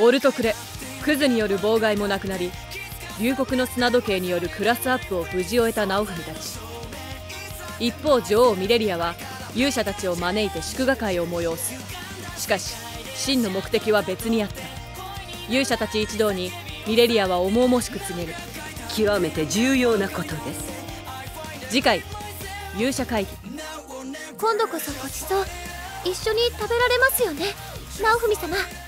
オルトクレクズによる妨害もなくなり、龍谷の砂時計によるクラスアップを無事終えた直文たち。一方、女王ミレリアは勇者たちを招いて祝賀会を催す。しかし真の目的は別にあった。勇者たち一同にミレリアは重々しく告げる。極めて重要なことです。次回勇者会議。今度こそごちそう一緒に食べられますよね、直文様。